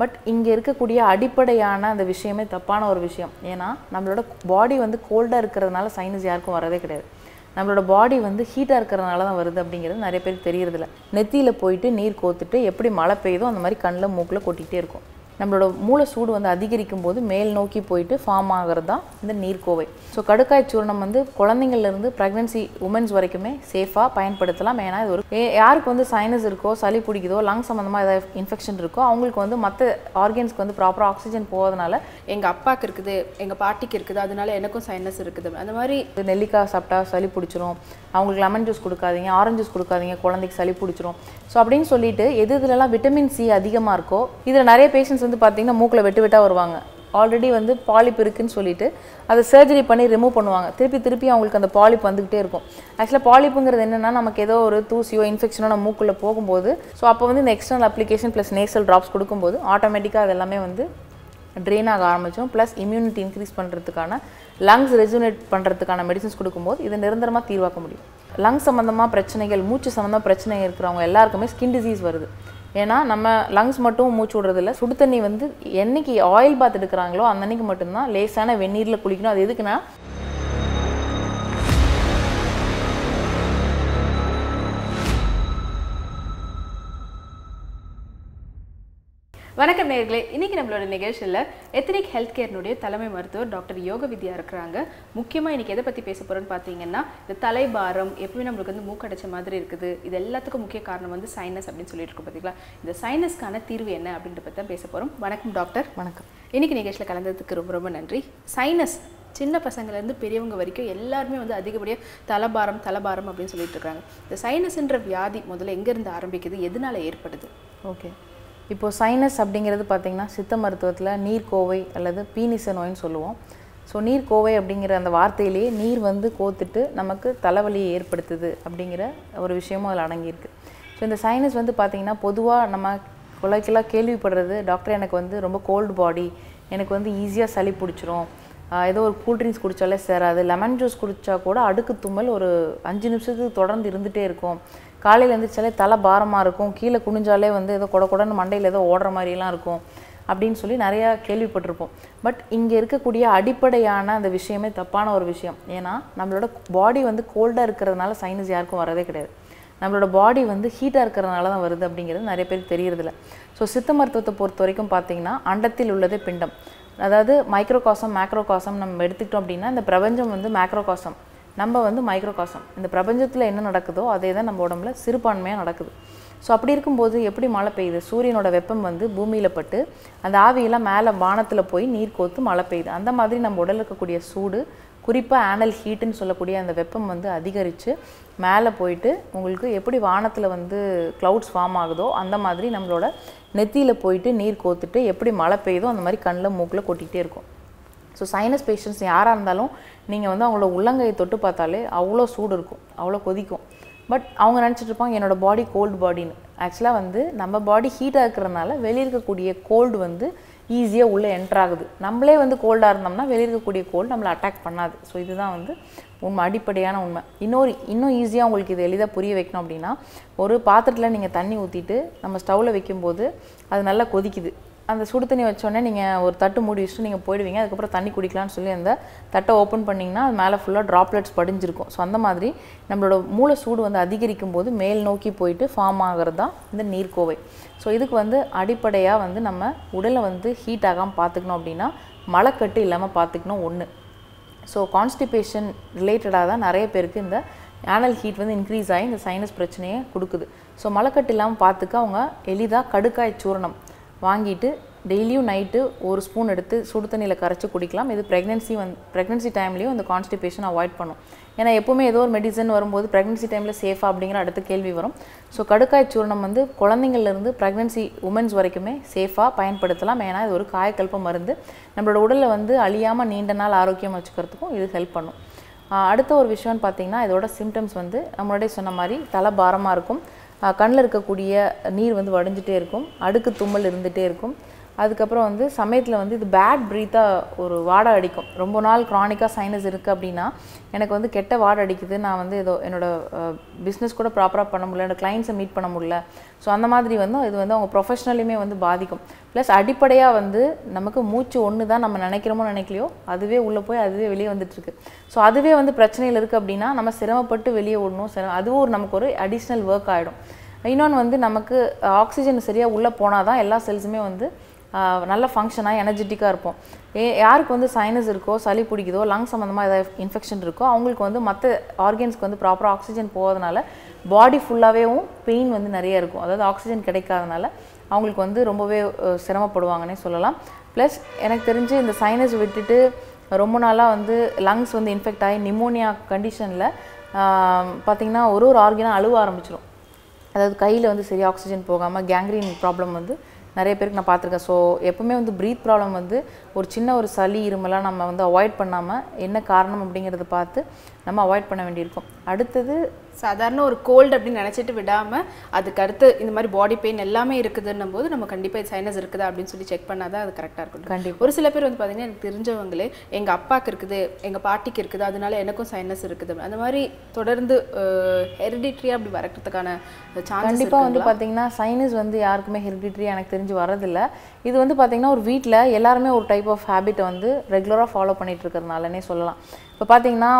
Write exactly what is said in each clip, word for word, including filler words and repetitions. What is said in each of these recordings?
But இங்க இருக்கக்கூடிய அடிப்படையான அந்த விஷயமே தப்பான ஒரு விஷயம். ஏனா நம்மளோட பாடி வந்து கோல்டா இருக்குறதனால சைனஸ் யாருக்கும் வரவே கிடையாது. நம்மளோட பாடி வந்து ஹீட்டா இருக்குறதனால தான் வருது அப்படிங்கிறது நிறைய பேருக்கு தெரியிறது இல்ல. நெத்தியில போயிட்டு நீர் கோத்துட்டு எப்படி மழை பெய்தோ அந்த மாதிரி கண்ணல மூக்குல கொட்டிட்டே இருக்கும். நம்மளோட மூல சூடு வந்து அதிகரிக்கும் போது மேல் நோக்கி போயிட்டு ஃபார்ம் ஆகுறதா இந்த நீர்க்கோவை. சோ கடுக்காய் சூர்ணம் வந்து குழந்தைகள்ல இருந்து பிரெக்னன்சி வுமன்ஸ் வரைக்குமே சேஃபா பயன்படுத்தலாம். ஏனா இது ஒரு யாருக்கு வந்து சைனஸ் இருக்கோ சளி பிடிக்குதோ லங் சம்பந்தமா ஏதாவது இன்ஃபெக்ஷன் இருக்கோ அவங்களுக்கு வந்து மத்த ஆர்கன்ஸ்க்கு வந்து ப்ராப்பரா ஆக்ஸிஜன் போறதனால எங்க அப்பாக்கு இருக்குது எங்க பாட்டிக்கு இருக்குது அதனால எனக்கும் சைனஸ் இருக்குது அந்த மாதிரி நெல்லிக்காய் சாப்பிட்டா சளி பிடிச்சிரும், அவங்களுக்கு லெமன் ஜூஸ் கொடுக்காதீங்க, ஆரஞ்சு ஜூஸ் கொடுக்காதீங்க, குழந்தைக்கு சளி பிடிச்சிரும் சோ அப்படினு சொல்லிட்டு எது எதுலலாம் விட்டமின் சி அதிகமா இருக்கோ இதுல நிறைய பேஷன்ட்ஸ் வந்து பாத்தீங்கன்னா மூக்குல வெட்டு வெட்டா வருவாங்க. ஆல்ரெடி வந்து பாலிப் இருக்குன்னு சொல்லிட்டு அதை சர்ஜரி பண்ணி ரிமூவ் பண்ணுவாங்க. திருப்பி திருப்பி அவங்களுக்கு அந்த பாலிப் வந்துகிட்டே இருக்கும். ஆக்சுவலா பாலிப்ங்கிறது என்னன்னா நமக்கு ஏதோ ஒரு தூசியோ இன்ஃபெக்ஷனோ நம்ம மூக்குல போகும்போது சோ அப்போ வந்து இந்த external application plus nasal drops கொடுக்கும்போது ஆட்டோமேட்டிக்கா அது எல்லாமே வந்து ட்ரெயின் ஆக ஆரம்பிச்சோம். பிளஸ் இம்யூனிட்டி இன்க்ரீஸ் பண்ணுறதுக்கான லங்ஸ் ரெஜுனேட் பண்ணுறதுக்கான மெடிசன்ஸ் கொடுக்கும்போது இதை நிரந்தரமாக தீர்வாக்க முடியும். லங்ஸ் சம்மந்தமாக பிரச்சனைகள் மூச்சு சம்மந்தமாக பிரச்சனை இருக்கிறவங்க எல்லாருக்குமே ஸ்கின் டிசீஸ் வருது. ஏன்னா நம்ம லங்ஸ் மட்டும் மூச்சு விடுறதில்ல, சுடு தண்ணி வந்து என்னைக்கு ஆயில் பாத் எடுக்கிறாங்களோ அந்த அன்னைக்கு மட்டும்தான் லேசான வெந்நீரில் குளிக்கணும். அது எதுக்குன்னா வணக்கம் நேயர்களே, இன்றைக்கி நம்மளோட நிகழ்ச்சியில் எத்னிக் ஹெல்த் கேர்னுடைய தலைமை மருத்துவர் டாக்டர் யோகவித்யா இருக்கிறாங்க. முக்கியமாக இன்றைக்கி எதை பற்றி பேச போகிறோன்னு பார்த்தீங்கன்னா இந்த தலைபாரம் எப்பவுமே நம்மளுக்கு வந்து மூக்கடைச்ச மாதிரி இருக்குது, இது எல்லாத்துக்கும் முக்கிய காரணம் வந்து சைனஸ் அப்படின்னு சொல்லிட்டு இருக்கோம் பார்த்தீங்களா. இந்த சைனஸ்க்கான தீர்வு என்ன அப்படின்ற பற்றி தான் பேச போகிறோம். வணக்கம் டாக்டர். வணக்கம். இன்றைக்கி நிகழ்ச்சியில் கலந்ததுக்கு ரொம்ப ரொம்ப நன்றி. சைனஸ் சின்ன பசங்கள்லேருந்து பெரியவங்க வரைக்கும் எல்லாருமே வந்து அதிகப்படியாக தலைபாரம் தலைபாரம் அப்படின்னு சொல்லிட்டு இருக்காங்க. இந்த சைனஸ்ன்ற வியாதி முதல்ல எங்கேருந்து ஆரம்பிக்குது, எதனால ஏற்படுது? ஓகே, இப்போது சைனஸ் அப்படிங்கிறது பார்த்திங்கன்னா சித்த மருத்துவத்தில் நீர்க்கோவை அல்லது பீனிச நோயின்னு சொல்லுவோம். ஸோ நீர்க்கோவை அப்படிங்கிற அந்த வார்த்தையிலேயே நீர் வந்து கோத்துட்டு நமக்கு தலைவலியை ஏற்படுத்துது அப்படிங்கிற ஒரு விஷயமும் அதில் அடங்கியிருக்கு. ஸோ இந்த சைனஸ் வந்து பார்த்திங்கன்னா பொதுவாக நம்ம உலகெல்லாம் கேள்விப்படுறது டாக்டர் எனக்கு வந்து ரொம்ப கோல்டு பாடி, எனக்கு வந்து ஈஸியாக சளி பிடிச்சிரும், ஏதோ ஒரு கூல்ட்ரிங்க்ஸ் குடித்தாலே சேராது, லெமன் ஜூஸ் குடித்தா கூட அடுக்கு தும்மல் ஒரு அஞ்சு நிமிஷத்துக்கு தொடர்ந்து இருந்துகிட்டே இருக்கும், காலையில் எழுந்திரிச்சாலே தலை பாரமாக இருக்கும், கீழே குனிஞ்சாலே வந்து ஏதோ கொட கொடன்னு மண்டையில் ஏதோ ஓடுற மாதிரிலாம் இருக்கும் அப்படின்னு சொல்லி நிறையா கேள்விப்பட்டிருப்போம். பட் இங்கே இருக்கக்கூடிய அடிப்படையான அந்த விஷயமே தப்பான ஒரு விஷயம். ஏன்னா நம்மளோட பாடி வந்து கோல்டாக இருக்கிறதுனால சைனஸ் யாருக்கும் வரவே கிடையாது. நம்மளோட பாடி வந்து ஹீட்டாக இருக்கிறதுனால தான் வருது அப்படிங்கிறது நிறைய பேருக்கு தெரியறதில்ல. ஸோ சித்த மருத்துவத்தை பொறுத்த வரைக்கும் பார்த்திங்கன்னா அண்டத்தில் உள்ளதே பிண்டம், அதாவது மைக்ரோகாசம் மேக்ரோகாசம் நம்ம எடுத்துக்கிட்டோம் அப்படின்னா இந்த பிரபஞ்சம் வந்து மேக்ரோகாசம், நம்ம வந்து மைக்ரோகாசம். இந்த பிரபஞ்சத்தில் என்ன நடக்குதோ அதே தான் நம்ம உடம்புல சிறுபான்மையாக நடக்குது. ஸோ அப்படி இருக்கும்போது எப்படி மழை பெய்யுது, சூரியனோட வெப்பம் வந்து பூமியில் பட்டு அந்த ஆவியெல்லாம் மேலே வானத்தில் போய் நீர் கோத்து மழை பெய்யுது. அந்த மாதிரி நம்ம உடலில் இருக்கக்கூடிய சூடு குறிப்பாக ஆனல் ஹீட்டுன்னு சொல்லக்கூடிய அந்த வெப்பம் வந்து அதிகரித்து மேலே போயிட்டு உங்களுக்கு எப்படி வானத்தில் வந்து க்ளவுட்ஸ் ஃபார்ம் ஆகுதோ அந்த மாதிரி நம்மளோட நெத்தியில் போயிட்டு நீர் கோத்துட்டு எப்படி மழை பெய்யுதோ அந்த மாதிரி கண்ணில் மூக்கில் கொட்டிகிட்டே இருக்கும். ஸோ சைனஸ் பேஷண்ட்ஸ் யாராக இருந்தாலும் நீங்கள் வந்து அவங்களோட உள்ளங்கையை தொட்டு பார்த்தாலே அவ்வளோ சூடு இருக்கும், அவ்வளோ கொதிக்கும். பட் அவங்க நினச்சிட்டு இருப்பாங்க என்னோடய பாடி கோல்டு பாடின்னு. ஆக்சுவலாக வந்து நம்ம பாடி ஹீட்டாக இருக்கிறதுனால வெளியே இருக்கக்கூடிய கோல்டு வந்து ஈஸியாக உள்ளே என்ட்ராகுது. நம்மளே வந்து கோல்டாக இருந்தோம்னா வெளியே இருக்கக்கூடிய கோல்டு நம்மளை அட்டாக் பண்ணாது. ஸோ இதுதான் வந்து உண்மை, அடிப்படையான உண்மை. இன்னொரு இன்னும் ஈஸியாக உங்களுக்கு இது எளிதாக புரிய வைக்கணும் அப்படின்னா ஒரு பாத்திரத்தில் நீங்கள் தண்ணி ஊற்றிட்டு நம்ம ஸ்டவ்வில் வைக்கும்போது அது நல்லா கொதிக்குது, அந்த சுடு தண்ணி வச்சோடனே நீங்கள் ஒரு தட்டு மூடி வச்சுட்டு நீங்கள் போயிடுவீங்க, அதுக்கப்புறம் தண்ணி குடிக்கலான்னு சொல்லி அந்த தட்டை ஓப்பன் பண்ணிங்கன்னா அது மேலே ஃபுல்லாக ட்ராப்லெட்ஸ் படிஞ்சிருக்கும். ஸோ அந்த மாதிரி நம்மளோட மூல சூடு வந்து அதிகரிக்கும் போது மேல் நோக்கி போயிட்டு ஃபார்ம் ஆகிறது தான் இந்த நீர்க்கோவை. ஸோ இதுக்கு வந்து அடிப்படையாக வந்து நம்ம உடலை வந்து ஹீட் ஆகாமல் பார்த்துக்கணும் அப்படின்னா மழைக்கட்டு இல்லாமல் பார்த்துக்கணும் ஒன்று. ஸோ கான்ஸ்டிபேஷன் ரிலேட்டடாக தான் நிறைய பேருக்கு இந்த ஆனல் ஹீட் வந்து இன்க்ரீஸ் ஆகி இந்த சைனஸ் பிரச்சனையை கொடுக்குது. ஸோ மழைக்கட்டு இல்லாமல் பார்த்துக்க அவங்க எளிதாக கடுக்காய் சூர்ணம் வாங்கிட்டு டெய்லியும் நைட்டு ஒரு ஸ்பூன் எடுத்து சுடு தண்ணியில் கரைச்சி குடிக்கலாம். இது ப்ரெக்னன்சி வந்து ப்ரெக்னன்சி டைம்லேயும் இந்த கான்ஸ்டிபேஷன் அவாய்ட் பண்ணும். ஏன்னா எப்போவுமே ஏதோ ஒரு மெடிசன் வரும்போது ப்ரெக்னன்சி டைமில் சேஃபாக அப்படிங்கிற அடுத்த கேள்வி வரும். ஸோ கடுக்காய் சூர்ணம் வந்து குழந்தைங்கள்லேருந்து ப்ரெக்னன்சி உமன்ஸ் வரைக்குமே சேஃபாக பயன்படுத்தலாம். ஏன்னா இது ஒரு காயக்கல்ப மருந்து, நம்மளோட உடலில் வந்து அழியாமல் நீண்ட நாள் ஆரோக்கியம் வச்சுக்கிறதுக்கும் இது ஹெல்ப் பண்ணும். அடுத்த ஒரு விஷயம்னு பார்த்திங்கன்னா இதோட சிம்டம்ஸ் வந்து நம்மளுடைய சொன்ன மாதிரி தலை பாரமாக இருக்கும், கண்ணில் இருக்கக்கூடிய நீர் வந்து வடிஞ்சிட்டே இருக்கும், அடுக்கு தும்மல் இருந்துகிட்டே இருக்கும், அதுக்கப்புறம் வந்து சமயத்துல வந்து இது பேட் பிரீத்தா ஒரு வாடை அடிக்கும் ரொம்ப நாள் chronic-ஆ சைனஸ் இருக்கு அப்படினா எனக்கு வந்து கெட்ட வாடை அடிக்குது நான் வந்து ஏதோ என்னோட business கூட ப்ராப்பரா பண்ண முடியல என்னோட clients-ஐ மீட் பண்ண முடியல சோ அந்த மாதிரி வந்து இது வந்து அவங்க professionally-மே வந்து பாதிக்கும் plus அடிப்படையா வந்து நமக்கு மூச்சு ஒண்ணு தான் நம்ம நினைக்கிறோமோ நினைக்கலையோ அதுவே உள்ள போய் அதுவே வெளிய வந்துட்டிருக்கு சோ அதுவே வந்து பிரச்சனையில இருக்கு அப்படினா நம்ம சிரமப்பட்டு வெளிய ஓடணும் அதுவும் ஒரு நமக்கு ஒரு additional work ஆயிடும் இன்னொன்னு வந்து நமக்கு ஆக்ஸிஜன் சரியா உள்ள போனா தான் எல்லா செல்ஸ்மே வந்து நல்ல ஃபங்க்ஷனா எனர்ஜெட்டிக்கா இருப்போம் யாருக்கு வந்து சைனஸ் இருக்கோ சளி பிடிக்குதோ லங் சம்பந்தமா ஏதாவது இன்ஃபெக்ஷன் இருக்கோ அவங்களுக்கு வந்து மத்த ஆர்கன்ஸ்க்கு வந்து ப்ராப்பரா ஆக்ஸிஜன் போகாதனால பாடி ஃபுல்லாவேவும் பெயின் வந்து நிறைய இருக்கும் அதாவது ஆக்ஸிஜன் கிடைக்காதனால அவங்களுக்கு வந்து ரொம்பவே சிரமப்படுவாங்கனே சொல்லலாம் plus எனக்கு தெரிஞ்சு இந்த சைனஸ் விட்டுட்டு ரொம்ப நாளா வந்து lungs வந்து இன்ஃபெக்ட் ஆகி நிமோனியா கண்டிஷன்ல பாத்தீங்கன்னா ஒரு ஒரு ஆர்கனா அழுவ ஆரம்பிச்சிரும் அதாவது கையில வந்து சரி ஆக்ஸிஜன் போகாம கேங்க்ரீன் ப்ராப்ளம் வந்து நிறைய பேருக்கு நான் பாத்துர்க்க சோ எப்பவுமே வந்து breath problem வந்து ஒரு சின்ன ஒரு சளி இருமலா நம்ம வந்து அவாய்ட் பண்ணாம என்ன காரணம் அப்படிங்கறது பார்த்து நம்ம அவாய்ட் பண்ண வேண்டியிருக்கும் அடுத்து சாதாரண ஒரு கோல்ட் அப்படி நினைச்சிட்டு விடாம அதுக்கு அடுத்து இந்த மாதிரி பாடி பெயின் எல்லாமே இருக்குதுன்னும்போது நம்ம கண்டிப்பா சைனஸ் இருக்குதா அப்படினு சொல்லி செக் பண்ணாதான் அது கரெக்ட்டா இருக்கும் ஒரு சில பேர் வந்து பாத்தீங்கன்னா எனக்கு தெரிஞ்சவங்களே எங்க அப்பாக்கு இருக்குது எங்க பாட்டிக்கு இருக்குது அதனால எனக்கும் சைனஸ் இருக்குது அந்த மாதிரி தொடர்ந்து ஹெரிடிட்டரியா அப்படி வரதுக்கான சான்சஸ் கண்டிப்பா வந்து பாத்தீங்கன்னா சைனஸ் வந்து யாருக்குமே ஹெரிடிட்டரியா எனக்கு தெரிஞ்சு வரது இல்ல இது வந்து பாத்தீங்கன்னா ஒரு வீட்ல எல்லாரும் ஒரு டைப் ஆஃப் ஹாபிட் வந்து ரெகுலரா ஃபாலோ பண்ணிட்டு இருக்கறனாலனே சொல்லலாம் இப்ப பாத்தீங்கன்னா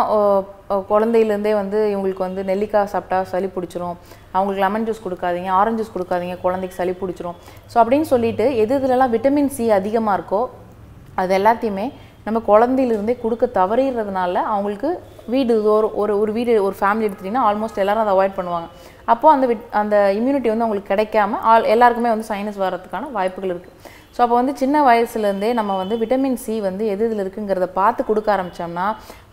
குழந்தையில இருந்தே வந்து உங்களுக்கு வந்து நெல்லிக்காய் சாப்பிட்டா சளி பிடிச்சிரும் அவங்களுக்கு லெமன் ஜூஸ் கொடுக்காதீங்க ஆரஞ்சு ஜூஸ் கொடுக்காதீங்க குழந்தைக்கு சளி பிடிச்சிரும் சோ அப்படினு சொல்லிட்டு எதுதெல்லாம் விட்டமின் சி அதிகமா இருக்கோ அது எல்லாத்தையுமே நம்ம குழந்தையில இருந்தே கொடுக்க தவறிறதுனால அவங்களுக்கு வீடு ஒரு ஒரு வீடு ஒரு ஃபேமிலி எடுத்துட்டீங்கன்னா ஆல்மோஸ்ட் எல்லாரும் அதை அவாய்ட் பண்ணுவாங்க அப்போ அந்த அந்த இம்யூனிட்டி வந்து உங்களுக்கு கிடைக்காம எல்லாருக்குமே வந்து சைனஸ் வரதுக்கான வாய்ப்புகள் இருக்கு So, அப்ப வந்து சின்ன வயசுல இருந்தே நம்ம வந்து விட்டமின் சி வந்து எதுல இருக்குங்கறத பார்த்து கொடுக்க ஆரம்பிச்சோம்னா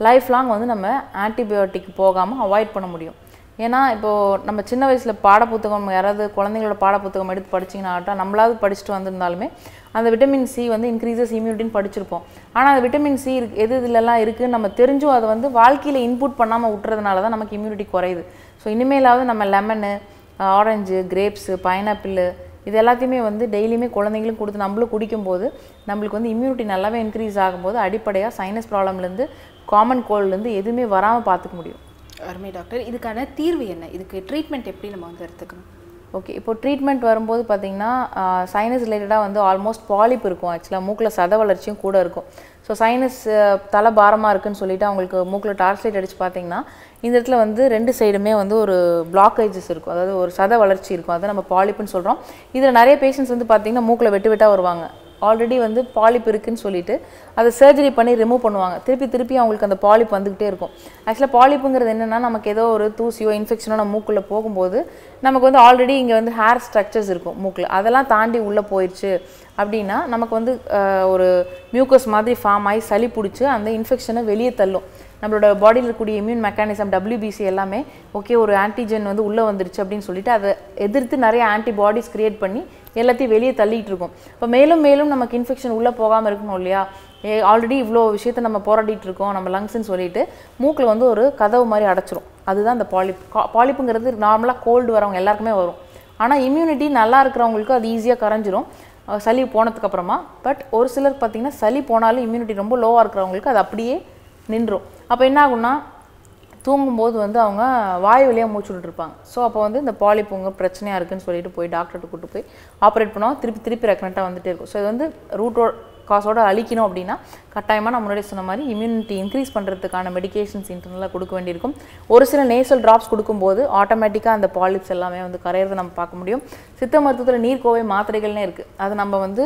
லைஃப் லாங் வந்து நம்ம ஆன்டிபயோட்டிக் போகாம அவாய்ட் பண்ண முடியும். ஏனா இப்போ நம்ம சின்ன வயசுல பாட புத்தகம் யாராவது குழந்தைகளோட பாட புத்தகம் எடுத்து படிச்சீங்கனாட்டா நம்மளாவது படிச்சிட்டு வந்திருந்தாலுமே அந்த விட்டமின் சி வந்து இன்கிரீசஸ் இம்யூனிட்டின் படிச்சிருப்போம். ஆனா அந்த விட்டமின் சி எதுலெல்லாம் இருக்கு நம்ம தெரிஞ்சோ அது வந்து வாழ்க்கையில இன்புட் பண்ணாம உட்றதுனால தான் நமக்கு இம்யூனிட்டி குறையுது. சோ இனிமேலாவது நம்ம லெமன், ஆரஞ்சு, கிரேப்ஸ், பைனாப்பிள் இது எல்லாத்தையுமே வந்து டெய்லிமே குழந்தைகளுக்கு கொடுத்து நம்மளும் குடிக்கும்போது நமக்கு வந்து இம்யூனிட்டி நல்லாவே இன்கிரீஸ் ஆகும்போது அடிப்படையா சைனஸ் ப்ராப்ளம்ல இருந்து காமன் கோல்ட்ல இருந்து எதுமே வராம பாத்துக்க முடியும். அருமை டாக்டர் இதுக்கான தீர்வு என்ன? இதுக்கு ட்ரீட்மென்ட் எப்படி நம்ம வந்து எடுத்துக்கணும்? ஓகே இப்போ ட்ரீட்மென்ட் வரும்போது பாத்தீங்கன்னா சைனஸ் ரிலேட்டடா வந்து ஆல்மோஸ்ட் பாலிப் இருக்கும் एक्चुअली மூக்குல சத வளர்ச்சியும் கூட இருக்கும். சோ சைனஸ் தல பாரமா இருக்குன்னு சொல்லிட்டு உங்களுக்கு மூக்குல டார்ச் லைட் அடிச்சு பாத்தீங்கன்னா இந்த இடத்துல வந்து ரெண்டு சைடுமே வந்து ஒரு பிளாக்கேजेस இருக்கும் அதாவது ஒரு சத வளர்ச்சி இருக்கும் அத நம்ம பாலிப்னு சொல்றோம். இதுல நிறைய பேஷன்ட்ஸ் வந்து பாத்தீங்கன்னா மூக்குல வெட்டு வெட்டா வருவாங்க. ஆல்ரெடி வந்து பாலிப் இருக்குன்னு சொல்லிட்டு அத சர்ஜரி பண்ணி ரிமூவ் பண்ணுவாங்க. திருப்பி திருப்பி அவங்களுக்கு அந்த பாலிப் வந்துட்டே இருக்கும். एक्चुअली பாலிப்ங்கிறது என்னன்னா நமக்கு ஏதோ ஒரு தூசியோ இன்ஃபெக்ஷனோ நம்ம மூக்குல போகும்போது நமக்கு வந்து ஆல்ரெடி இங்க வந்து ஹேர் ஸ்ட்ரக்சர்ஸ் இருக்கும் மூக்குல அதெல்லாம் தாண்டி உள்ள போயிடுச்சு அப்படினா நமக்கு வந்து ஒரு மியூக்கஸ் மாதிரி ஃபார்ம் ஆயி சளி பிடிச்சு அந்த இன்ஃபெக்ஷனை வெளிய தள்ளும். நம்மளோட பாடியில கூடிய immune mechanism W B C எல்லாமே ஓகே ஒரு ஆன்டிஜென் வந்து உள்ள வந்துருச்சு அப்படினு சொல்லிட்டு அதை எதிர்த்து நிறைய ஆன்டிபாடிஸ் கிரியேட் பண்ணி எல்லாத்தையும் வெளிய தள்ளிட்டு இருக்கும். அப்ப மேலும் மேலும் நமக்கு இன்ஃபெக்ஷன் உள்ள போகாம இருக்கணும் இல்லையா? ஆல்ரெடி இவ்ளோ விஷயத்தை நம்ம போராடிட்டு இருக்கோம் நம்ம லங்ஸ்னு சொல்லிட்டு மூக்குல வந்து ஒரு கதவு மாதிரி அடைச்சிரும். அதுதான் அந்த பாலிப். பாலிப்ங்கிறது நார்மலா கோல்ட் வரவங்க எல்லாருக்குமே வரும். ஆனா இம்யூனிட்டி நல்லா இருக்கறவங்களுக்கு அது ஈஸியா கரஞ்சிரும். சளி போனதுக்கு அப்புறமா பட் ஒரு சிலர் பாத்தீங்கன்னா சளி போனாலும் இம்யூனிட்டி ரொம்ப லோவா இருக்கறவங்களுக்கு அது அப்படியே நின்றும். அப்ப என்ன ஆகும்னா தூங்கும்போது வந்து அவங்க வாய் வழியா மூச்சு விட்டுட்டு இருப்பாங்க. சோ அப்ப வந்து இந்த பாலிப்ங்க பிரச்சனையா இருக்குன்னு சொல்லிட்டு போய் டாக்டர்ட்ட கூட்டி போய் ஆபரேட் பண்ணுவோம். திருப்பி திருப்பி ரெக்கனட்டா வந்துட்டே இருக்கும். சோ இது வந்து ரூட் காசோட அழிக்கணும் அப்படினா கட்டாயமா நான் முன்னாடி சொன்ன மாதிரி இம்யூனிட்டி இன்கிரீஸ் பண்றதுக்கான மெடிகேஷன்ஸ் இன்டர்னலா கொடுக்க வேண்டியிருக்கும். ஒரு சில நேசல் டிராப்ஸ் கொடுக்கும்போது ஆட்டோமேட்டிக்கா அந்த பாலிப்ஸ் எல்லாமே வந்து கரையறத நம்ம பார்க்க முடியும். சித்த மருத்துவத்துல நீர்க்கோவை மாத்திரைகள்னே இருக்கு. அது நம்ம வந்து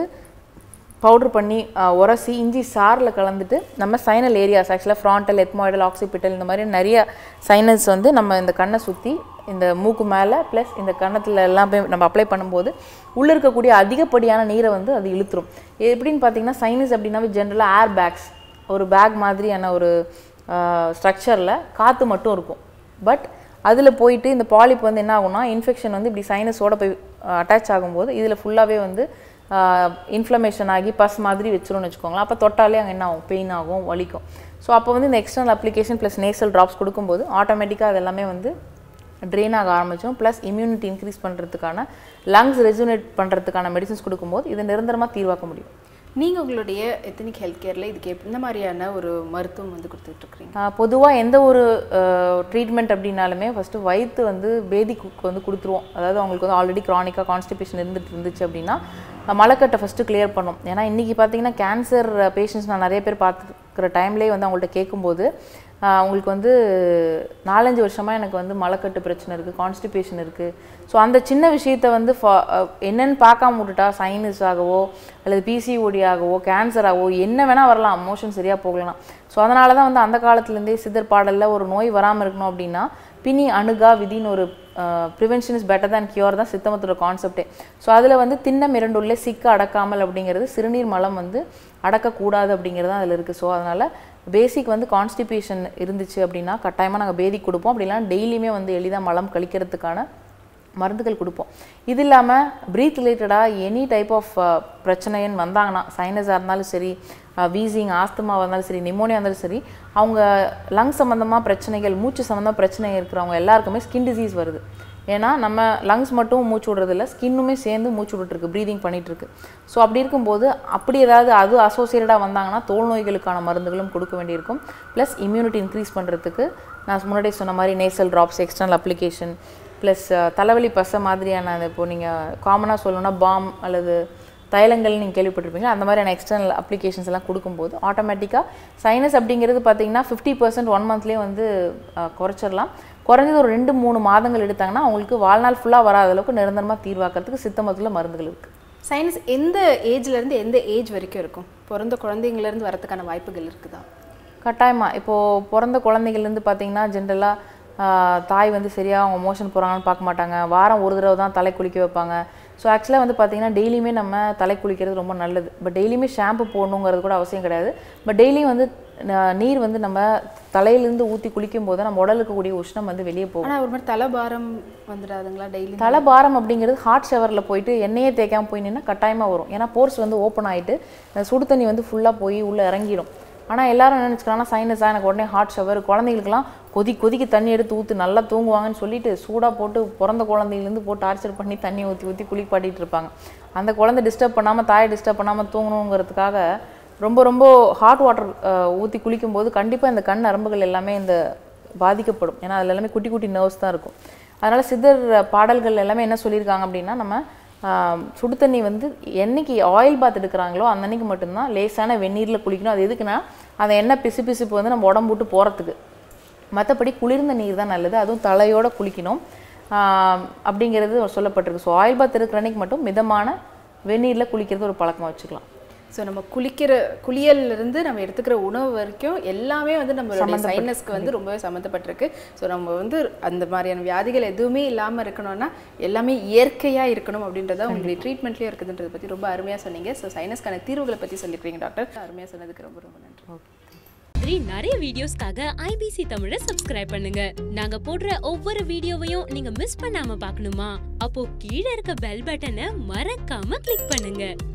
பவுடர் பண்ணி உரசி இஞ்சி சார்ல கலந்துட்டு நம்ம சைனல் areas actually frontal ethmoidal occipital இந்த மாதிரி நிறைய சைனஸ் வந்து நம்ம இந்த கண்ணை சுத்தி இந்த மூக்கு மேல plus இந்த கண்ணத்துல எல்லாம் நம்ம அப்ளை பண்ணும்போது உள்ள இருக்க கூடிய அதிகப்படியான நீரை வந்து அது இழுத்துரும். எப்படின்னு பாத்தீங்கன்னா சைனஸ் அப்படினாவே ஜெனரலா ஏர் பேக்ஸ் ஒரு பேக் மாதிரியான ஒரு ஸ்ட்ரக்சர்ல காத்து மட்டும் இருக்கும். பட் அதுல போயிட்டு இந்த பாலிப் வந்து என்ன ஆகும்னா இன்ஃபெக்ஷன் வந்து இப்படி சைனஸோட போய் அட்டாச் ஆகும்போது இதுல ஃபுல்லாவே வந்து இன்ஃப்ளமேஷன் ஆகி பஸ் மாதிரி வெச்சிரும்னு வெச்சுக்கோங்களா அப்ப தொட்டாலே அங்க என்ன ஆகும் பெயின் ஆகும் வலிக்கும். சோ அப்ப வந்து இந்த external application plus nasal drops கொடுக்கும்போது ஆட்டோமேட்டிக்கா அதெல்லாம் வந்து drain ஆக ஆரம்பிச்சோம் plus immunity increase பண்றதுக்கான lungs rejuvenate பண்றதுக்கான medicines கொடுக்கும்போது இது நிரந்தரமா தீர்வாக்க முடியும். நீங்க உங்களுடைய ethnic health careல இதுக்கு என்ன மாதிரியான ஒரு மருத்துவம் வந்து கொடுத்துட்டு இருக்கீங்க? பொதுவா எந்த ஒரு ட்ரீட்மென்ட் அப்படினாலுமே first வயித்து வந்து பேதி குக்கு வந்து கொடுத்துருவோம். அதாவது அவங்களுக்கு வந்து ஆல்ரெடி chronic constipation இருந்துட்டு இருந்துச்சு அப்படினா மலக்கட்ட first clear பண்ணோம். ஏனா இன்னைக்கு பாத்தீங்கன்னா cancer patients நான் நிறைய பேர் பார்த்திருக்கிற டைம்லயே வந்து அவங்கள்ட்ட கேக்கும்போது உங்களுக்கு வந்து நாலஞ்சு வருஷமா எனக்கு வந்து மலக்கட்டு பிரச்சனை இருக்கு கான்ஸ்டிபேஷன் இருக்கு சோ அந்த சின்ன விஷயத்தை வந்து என்னன்னு பார்க்காம விட்டுட்டா சைனஸ் ஆகவோ அல்லது பிசிஓடி ஆகவோ கேன்சர் ஆகவோ என்ன வேணா வரலாம் மோஷன் சரியா போகலாம் சோ அதனால தான் வந்து அந்த காலத்துல இருந்தே சித்தர் பாடல்ல ஒரு நோய் வராம இருக்கணும் அப்படினா பிணி அணுகா விதின் ஒரு prevention is better than cure தான் சித்தமத்தோட கான்செப்ட் சோ அதுல வந்து திண்ணம் இரண்டுள்ளே சிக்க அடக்காமல் அப்படிங்கிறது சிறுநீர் மலம் வந்து அடக்க கூடாது அப்படிங்கிறது அதுல இருக்கு சோ அதனால Basic வந்து constipation இருந்துச்சு அப்படினா கட்டாயமா நாங்க பேதி கொடுப்போம் அப்படி இல்லனா டெய்லியுமே வந்து எளிதா மலம் கழிக்கிறதுக்கான மருந்துகள் கொடுப்போம் இது இல்லாம breath related any type of பிரச்சனையன் வந்தாங்கனா sinus ஆனாலும் சரி wheezing ஆஸ்துமா வந்தாலும் சரி pneumonia வந்தாலும் சரி அவங்க lung சம்பந்தமா பிரச்சனைகள் மூச்சு சம்பந்தமா பிரச்சனை இருக்குறவங்க எல்லாருக்குமே skin disease வருது ஏனா நம்ம lungs மட்டும் மூச்சு விடுறது இல்ல ஸ்கின்னுமே சேர்ந்து மூச்சு விட்டுட்டு இருக்கு பிரீதிங் பண்ணிட்டு இருக்கு சோ அப்படி இருக்கும்போது அப்படி ஏதாவது அது அசோசியேட்டடா வந்தாங்கனா தோல் நோய்களுக்கான மருந்துகளும் கொடுக்க வேண்டியிருக்கும் பிளஸ் இம்யூனிட்டி இன்கிரீஸ் பண்றதுக்கு நான் முன்னாடியே சொன்ன மாதிரி nasal drops external application plus தலைவலி பச மாதிரியான இப்போ நீங்க காமனா சொல்லணும்னா பாம் அல்லது தைலங்கள் நீங்க கேள்விப்பட்டிருப்பீங்க அந்த மாதிரியான எக்ஸ்டர்னல் அப்ளிகேஷன்ஸ் எல்லாம் கொடுக்கும்போது ஆட்டோமேட்டிக்கா சைனஸ் அப்படிங்கிறது பாத்தீங்கன்னா fifty percent one monthலயே வந்து குறச்சிரலாம் குறஞ்சது ஒரு ரெண்டு மூணு மாதங்கள் எடுத்தாங்கனா உங்களுக்கு வாழ்நாள் ஃபுல்லா வராத அளவுக்கு நிரந்தரமா தீர்வாக்கிறதுக்கு சித்த மருந்துல மருந்துகள் இருக்கு சைனஸ் எந்த ஏஜ்ல இருந்து எந்த ஏஜ் வரைக்கும் இருக்கும் பிறந்த குழந்தையில இருந்து வரதுக்கான வாய்ப்புகள் இருக்குதா கட்டாயமா இப்போ பிறந்த குழந்தையில இருந்து பாத்தீங்கன்னா ஜெனரலா தாய் வந்து சரியா அவங்க மோஷன் போறாங்கன்னு பார்க்க மாட்டாங்க வாரம் ஒரு தடவை தான் தலை குளிக்க வைப்பாங்க சோ एक्चुअली வந்து பாத்தீங்கன்னா டெய்லியுமே நம்ம தலை குளிக்கிறது ரொம்ப நல்லது பட் டெய்லியுமே ஷாம்பு போடணும்ங்கிறது கூட அவசியம் கிடையாது பட் டெய்லி வந்து நீர் வந்து நம்ம தலையில இருந்து ஊத்தி குளிக்கும்போது நம்ம உடலுக்கு கூடிய உஷ்ணம் வந்து வெளிய போகும். ஆனா ஒரு மாதிரி தலைபாரம் வந்துராதுங்களா டெய்லி? தலைபாரம் அப்படிங்கிறது ஹாட் ஷவர்ல போயிட்டு எண்ணெயே தேய்க்காம போய் நின்னா கட்டாயமா வரும். ஏனா போர்ஸ் வந்து ஓபன் ஆயிட்டு சுடு தண்ணி வந்து ஃபுல்லா போய் உள்ள இறங்கிடும். ஆனா எல்லாரும் நினைச்சுக்கறானா சைனஸா எனக்கு உடனே ஹாட் ஷவர் குழந்தைகளுக்குலாம் கொதி கொதிக்கு தண்ணி எடுத்து ஊத்து நல்லா தூங்குவாங்கன்னு சொல்லிட்டு சூடா போட்டு பிறந்த குழந்தையில இருந்து போட்டு டார்ச்சர் பண்ணி தண்ணி ஊத்தி ஊத்தி குளிப்பாட்டிட்டு இருப்பாங்க. அந்த குழந்தை டிஸ்டர்ப் பண்ணாம தாய் டிஸ்டர்ப் பண்ணாம தூங்கணும்ங்கிறதுக்காக ரொம்ப ரொம்ப ஹாட் வாட்டர் ஊத்தி குளிக்கும்போது கண்டிப்பா இந்த கண் நரம்புகள் எல்லாமே இந்த பாதிக்கப்படும். ஏனா அதுல எல்லாமே குட்டி குட்டி நர்வ்ஸ் தான் இருக்கும். அதனால சித்தர் பாடல்கள் எல்லாமே என்ன சொல்லிருக்காங்க அப்படினா நம்ம சுடு தண்ணி வந்து என்னைக்கு ஆயில் பாத் எடுக்கறாங்களோ அந்த அன்னைக்கு மட்டும் தான் லேசான வெந்நீர்ல குளிக்கணும். அது எதுக்குனா அந்த எண்ணெய் பிசுபிசுப்பு வந்து நம்ம உடம்பு விட்டு போறதுக்கு. மத்தபடி குளிர்ந்த நீர் தான் நல்லது. அதுவும் தலையோட குளிக்கணும். அப்படிங்கிறது சொல்லப்பட்டிருக்கு. சோ ஆயில் பாத் எடுக்கற அன்னைக்கு மட்டும் மிதமான வெந்நீர்ல குளிக்கிறது ஒரு பழக்கமா வச்சுக்கலாம். சோ நம்ம குளிக்கிற குளியல்ல இருந்து நம்ம எடுத்துக்கிற உணவு வரைக்கும் எல்லாமே வந்து நம்மளோட சைனஸ்க்கு வந்து ரொம்பவே சம்பந்தப்பட்டிருக்கு. சோ நம்ம வந்து அந்த மாதிரியான வியாதிகள் எதுவுமே இல்லாம இருக்கணும்னா எல்லாமே இயற்கையா இருக்கணும் அப்படின்றத உங்களுடைய ட்ரீட்மெண்ட்லயே இருக்குதுன்றத பத்தி ரொம்ப அருமையா சொன்னீங்க. சோ சைனஸ்க்கான தீர்வுகளை பத்தி சொல்லிருக்கீங்க டாக்டர். அருமையா சொன்னதுக்கு ரொம்ப ரொம்ப நன்றி. ஓகே. நிறைய வீடியோஸ்க்காக ஐபிசி தமிழை சப்ஸ்கிரைப் பண்ணுங்க. நாங்க போடுற ஒவ்வொரு வீடியோவையும் நீங்க மிஸ் பண்ணாம பார்க்கணுமா? அப்போ கீழ இருக்க பெல் பட்டனை மறக்காம கிளிக் பண்ணுங்க.